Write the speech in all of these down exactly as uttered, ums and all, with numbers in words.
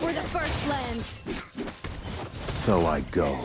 We're the first lands. So I go.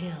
Kill.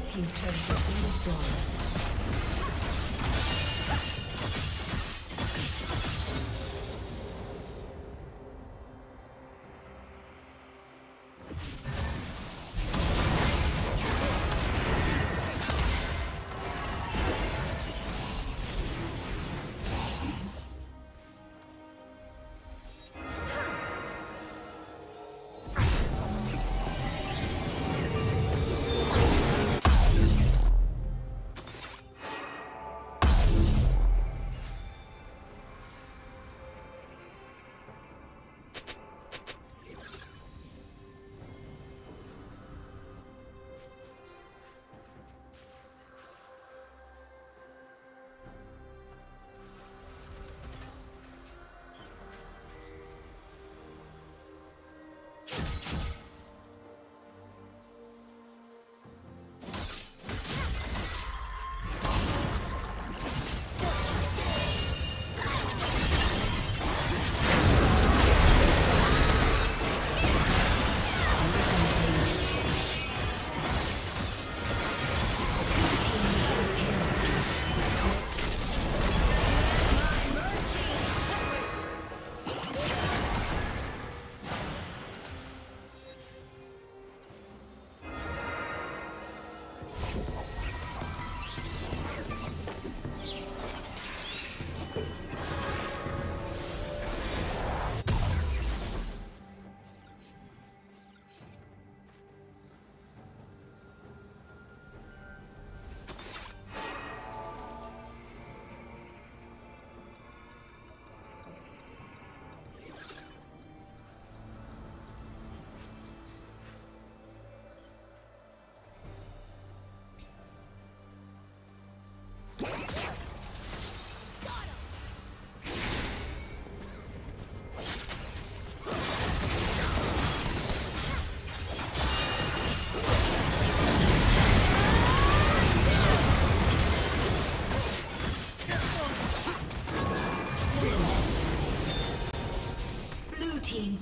Red team's turret has been destroyed.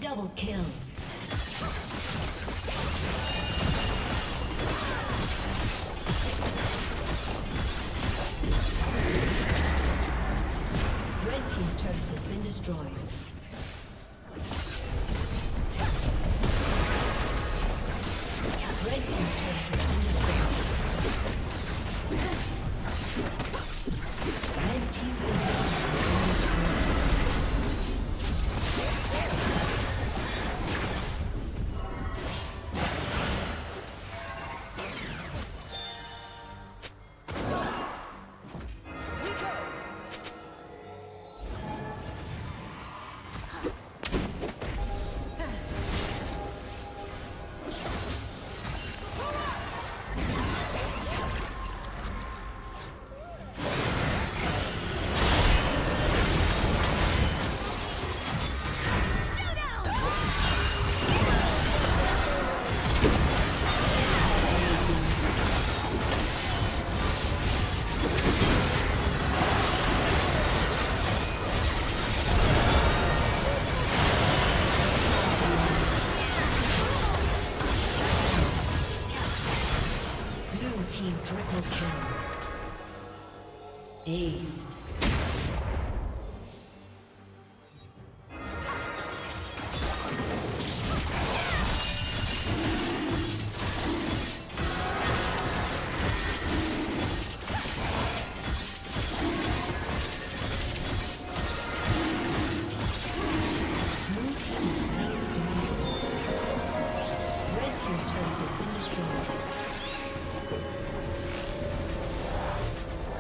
Double kill. Red team's turret has been destroyed. Red team's turret has been destroyed. Red team's turret has been destroyed. Aced.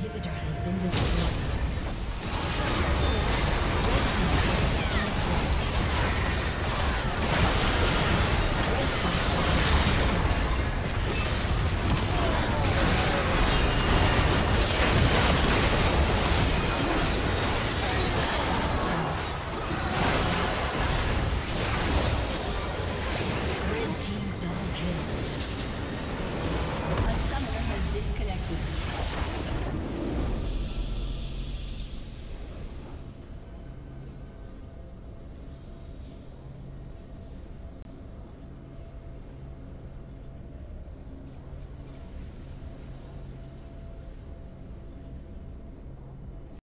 inhibitor has been destroyed.